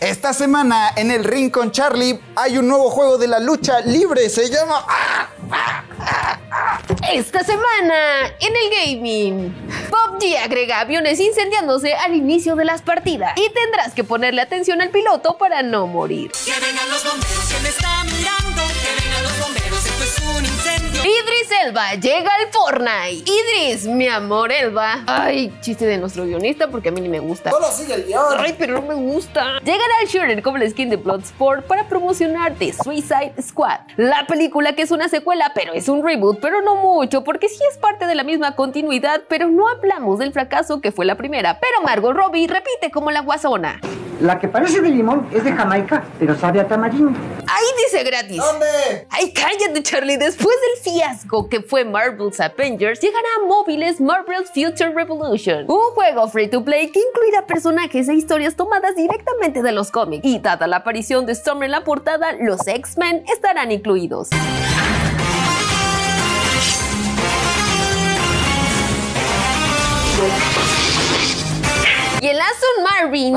Esta semana en el ring con Charlie hay un nuevo juego de la lucha libre, se llama... Esta semana en el gaming, PUBG agrega aviones incendiándose al inicio de las partidas y tendrás que ponerle atención al piloto para no morir. Que vengan los bomberos, ¿quién está mirando? Que vengan los bomberos, esto es un incendio. Idris Elba llega al Fortnite. Idris, mi amor, Elba. Ay, chiste de nuestro guionista porque a mí ni me gusta. Solo sigue el guión. Ay, pero no me gusta. Llegará al shooter con la skin de Bloodsport para promocionar The Suicide Squad, la película que es una secuela, pero es un reboot, pero no mucho, porque sí es parte de la misma continuidad, pero no hablamos del fracaso que fue la primera. Pero Margot Robbie repite como la guasona. La que parece de limón es de Jamaica, pero sabe a tamarindo. Ahí dice gratis. ¿Dónde? Ay, cállate, Charlie. Después del fiasco que fue Marvel's Avengers, llegará a móviles Marvel's Future Revolution, un juego free to play que incluirá personajes e historias tomadas directamente de los cómics. Y dada la aparición de Storm en la portada, los X-Men estarán incluidos. Y el Aston Martin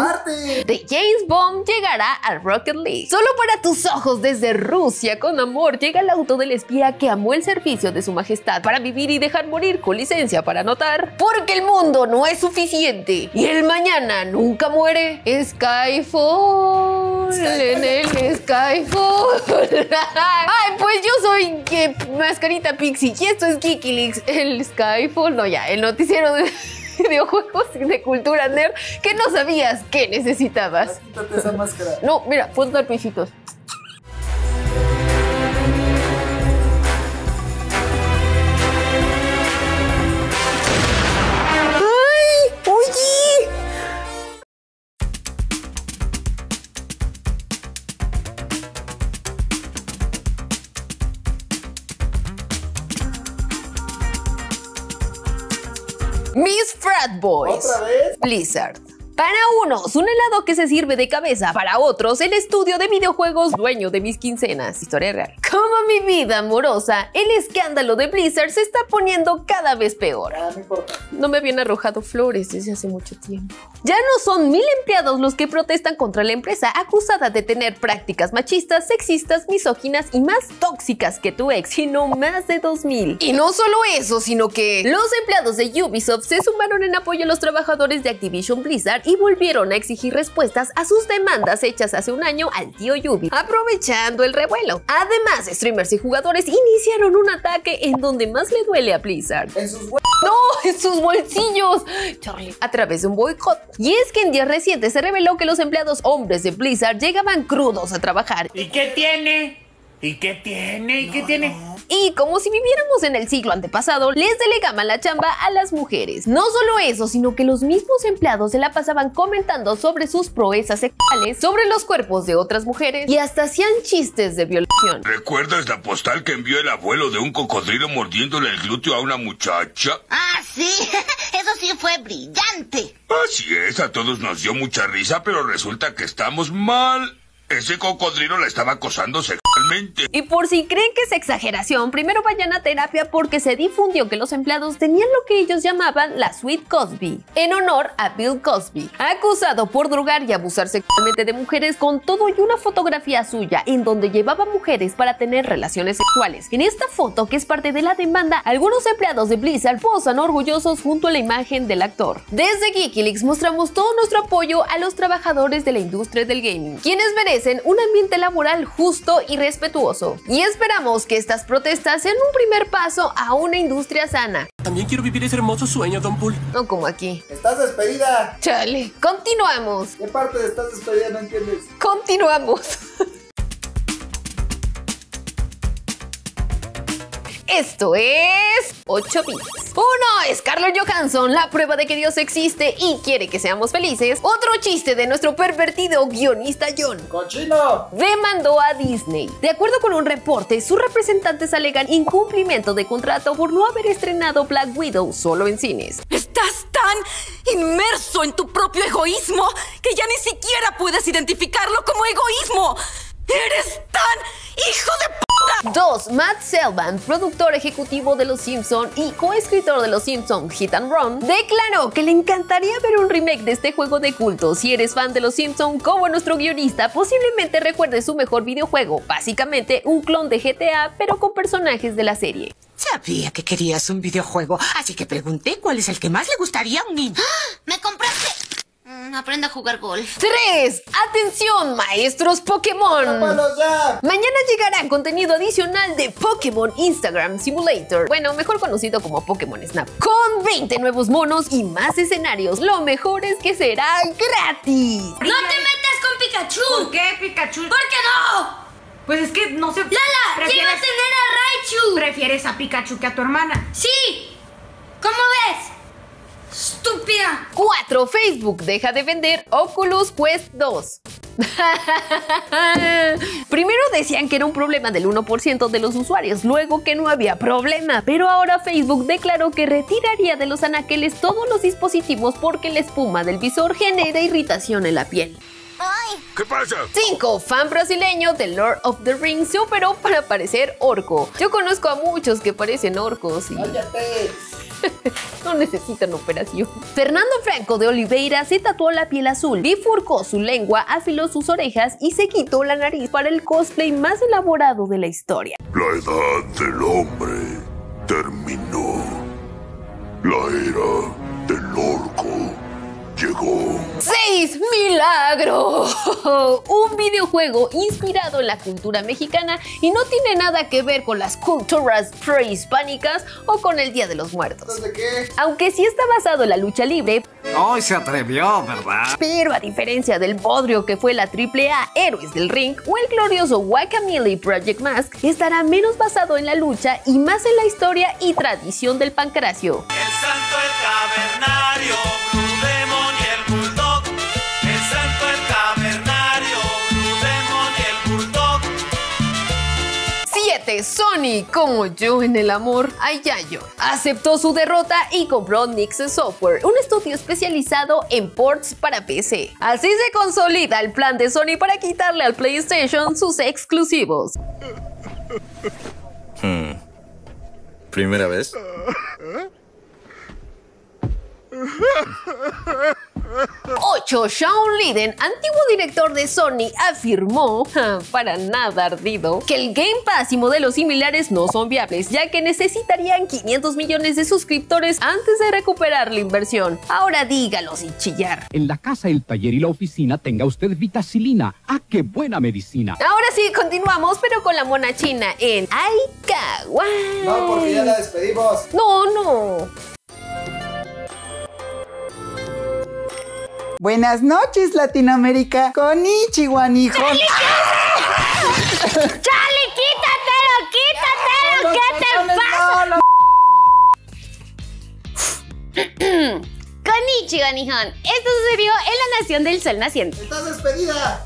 de James Bond llegará al Rocket League. Solo para tus ojos, desde Rusia, con amor, llega el auto del espía que amó el servicio de su majestad para vivir y dejar morir, con licencia para anotar, porque el mundo no es suficiente y el mañana nunca muere. Skyfall, en el Skyfall. Ay, pues yo soy Mascarita Pixie y esto es GeekyLeaks. El Skyfall, no, ya, el noticiero de... videojuegos de cultura nerd que no sabías que necesitabas. Quítate esa máscara. No, mira, puedo dar pisitos. Mis Frat Boys. ¿Otra vez? Blizzard. Para unos, un helado que se sirve de cabeza. Para otros, el estudio de videojuegos dueño de mis quincenas. Historia real. Como mi vida amorosa, el escándalo de Blizzard se está poniendo cada vez peor. No importa. No me habían arrojado flores desde hace mucho tiempo. Ya no son 1000 empleados los que protestan contra la empresa acusada de tener prácticas machistas, sexistas, misóginas y más tóxicas que tu ex, sino más de 2000. Y no solo eso, sino que los empleados de Ubisoft se sumaron en apoyo a los trabajadores de Activision Blizzard y volvieron a exigir respuestas a sus demandas hechas hace un año al tío Yubi, aprovechando el revuelo. Además, streamers y jugadores iniciaron un ataque en donde más le duele a Blizzard. En sus bolsillos, Charlie, a través de un boicot. Y es que en días recientes se reveló que los empleados hombres de Blizzard llegaban crudos a trabajar. ¿Y qué tiene? ¿Y qué tiene? ¿Y qué tiene? Y como si viviéramos en el siglo antepasado, les delegaban la chamba a las mujeres. No solo eso, sino que los mismos empleados se la pasaban comentando sobre sus proezas sexuales, sobre los cuerpos de otras mujeres y hasta hacían chistes de violación. ¿Recuerdas la postal que envió el abuelo de un cocodrilo mordiéndole el glúteo a una muchacha? Ah, sí, eso sí fue brillante. Así es, a todos nos dio mucha risa, pero resulta que estamos mal. Ese cocodrilo la estaba acosando sexualmente. Y por si creen que es exageración, primero vayan a terapia porque se difundió que los empleados tenían lo que ellos llamaban la Suite Cosby, en honor a Bill Cosby, acusado por drogar y abusar sexualmente de mujeres, con todo y una fotografía suya en donde llevaba mujeres para tener relaciones sexuales. En esta foto, que es parte de la demanda, algunos empleados de Blizzard posan orgullosos junto a la imagen del actor. Desde GeekyLeaks mostramos todo nuestro apoyo a los trabajadores de la industria del gaming, quienes merecen un ambiente laboral justo y respetuoso. Y esperamos que estas protestas sean un primer paso a una industria sana. También quiero vivir ese hermoso sueño, Don Pool. No como aquí. ¡Estás despedida! Chale. Continuamos. ¿Qué parte de estás despedida no entiendes? Continuamos. Esto es 8 bits. Uno es Carlos Johansson, la prueba de que Dios existe y quiere que seamos felices. Otro chiste de nuestro pervertido guionista John. ¡Cochino! Demandó a Disney. De acuerdo con un reporte, sus representantes alegan incumplimiento de contrato por no haber estrenado Black Widow solo en cines. ¡Estás tan inmerso en tu propio egoísmo que ya ni siquiera puedes identificarlo como egoísmo! ¡Eres tan hijo de p***! 2. Matt Selman, productor ejecutivo de Los Simpsons y coescritor de Los Simpsons Hit and Run, declaró que le encantaría ver un remake de este juego de culto. Si eres fan de Los Simpsons como nuestro guionista, posiblemente recuerdes su mejor videojuego, básicamente un clon de GTA pero con personajes de la serie. Sabía que querías un videojuego, así que pregunté cuál es el que más le gustaría a un niño. ¡Ah! ¡Me compraste! Aprenda a jugar golf. 3. ¡Atención, maestros Pokémon! Mañana llegará contenido adicional de Pokémon Instagram Simulator, bueno, mejor conocido como Pokémon Snap, con 20 nuevos monos y más escenarios. Lo mejor es que será gratis. ¡No te metas con Pikachu! ¿Por qué, Pikachu? ¿Por qué no? Pues es que no se... ¡Lala! Prefieres... ¡Quiero tener a Raichu! ¿Prefieres a Pikachu que a tu hermana? ¡Sí! ¿Cómo ves? ¡Estúpida! 4. Facebook deja de vender Oculus Quest 2. Primero decían que era un problema del 1% de los usuarios, luego que no había problema, pero ahora Facebook declaró que retiraría de los anaqueles todos los dispositivos porque la espuma del visor genera irritación en la piel. Ay. ¿Qué pasa? 5. Fan brasileño de Lord of the Rings se operó para parecer orco. Yo conozco a muchos que parecen orcos y... ¡Cállate! No necesitan operación. Fernando Franco de Oliveira se tatuó la piel azul, bifurcó su lengua, afiló sus orejas y se quitó la nariz para el cosplay más elaborado de la historia. La edad del hombre terminó. La era del orco llegó. 6. ¡Milagro! Un videojuego inspirado en la cultura mexicana y no tiene nada que ver con las culturas prehispánicas o con el Día de los Muertos. ¿De qué? Aunque sí está basado en la lucha libre. ¡Ay, se atrevió, verdad! Pero a diferencia del bodrio que fue la AAA Héroes del Ring o el glorioso Guacamole Project Mask, estará menos basado en la lucha y más en la historia y tradición del pancracio. El santo, el tabernario, Blue Demon. Sony, como yo en el amor, Ayayo, aceptó su derrota y compró Nixon Software, un estudio especializado en ports para PC. Así se consolida el plan de Sony para quitarle al PlayStation sus exclusivos. ¿Primera vez? Shawn Liden, antiguo director de Sony, afirmó, para nada ardido, que el Game Pass y modelos similares no son viables, ya que necesitarían 500 millones de suscriptores antes de recuperar la inversión. Ahora dígalo sin chillar. En la casa, el taller y la oficina tenga usted vitacilina. ¡Ah, qué buena medicina! Ahora sí, continuamos, pero con la mona china en Ay Kawaii. No, porque ya la despedimos. No. Buenas noches, Latinoamérica. Konnichiwa, hijo. ¡Charlie, quítatelo! ¡Quítatelo! ¡Qué te pasa! Konnichiwa, Nihon. Esto sucedió en la Nación del Sol Naciente. ¡Estás despedida!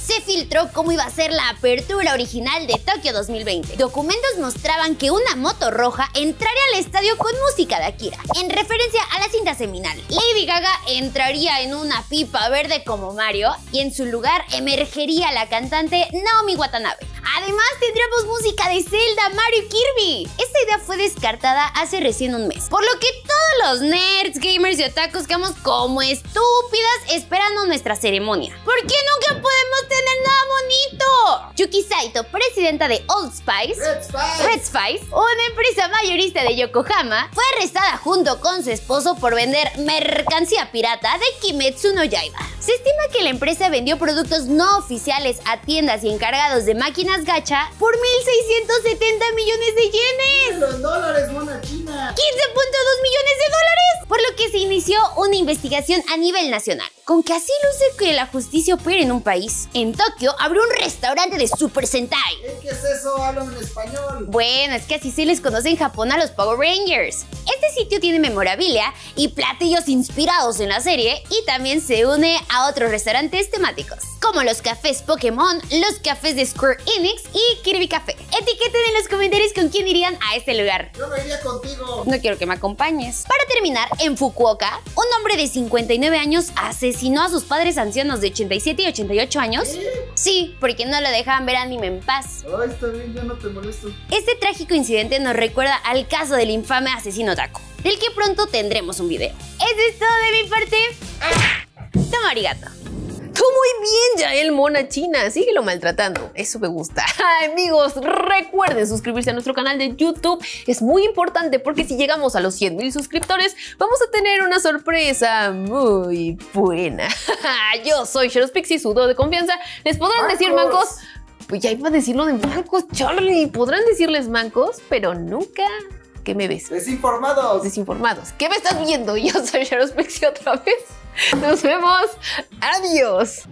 Se filtró cómo iba a ser la apertura original de Tokio 2020. Documentos mostraban que una moto roja entraría al estadio con música de Akira, en referencia a la cinta seminal. Lady Gaga entraría en una pipa verde como Mario y en su lugar emergería la cantante Naomi Watanabe. Además tendremos música de Zelda, Mario y Kirby. Esta idea fue descartada hace recién un mes, por lo que todos los nerds, gamers y otakus quedamos como estúpidas esperando nuestra ceremonia. ¿Por qué nunca podemos tener nada bonito? Yuki Saito, presidenta de Old Spice, Red Spice, una empresa mayorista de Yokohama, fue arrestada junto con su esposo por vender mercancía pirata de Kimetsu no Yaiba. Se estima que la empresa vendió productos no oficiales a tiendas y encargados de máquinas gacha por 1.670 millones de yenes. Los dólares, mona china. 15.2 millones de dólares. Por lo que se inició una investigación a nivel nacional. Con que así luce que la justicia opera en un país. En Tokio abrió un restaurante de Super Sentai. ¿Qué es eso? Hablan en español. Bueno, es que así se les conoce en Japón a los Power Rangers. Este sitio tiene memorabilia y platillos inspirados en la serie y también se une a otros restaurantes temáticos, como los cafés Pokémon, los cafés de Square Enix y Kirby Café. Etiqueten en los comentarios con quién irían a este lugar. Yo no iría contigo. No quiero que me acompañes. Para terminar, en Fukuoka, un hombre de 59 años asesinó a sus padres ancianos de 87 y 88 años. ¿Qué? Sí, porque no lo dejaban ver anime en paz. Ay, está bien, ya no te molesto. Este trágico incidente nos recuerda al caso del infame asesino Taco, del que pronto tendremos un video. Eso es todo de mi parte. Toma, arigato. Tú muy bien, Yael, mona china. Síguelo maltratando, eso me gusta. Amigos, recuerden suscribirse a nuestro canal de YouTube. Es muy importante porque si llegamos a los 100,000 suscriptores, vamos a tener una sorpresa muy buena. Yo soy Shadows Pixie, su dúo de confianza. Les podrán decir mancos. Pues ya iba a decirlo de mancos, Charlie. Podrán decirles mancos, pero nunca... ¿Qué me ves? Desinformados. Desinformados. ¿Qué me estás viendo? Yo soy Shadows Pixie otra vez. Nos vemos. Adiós.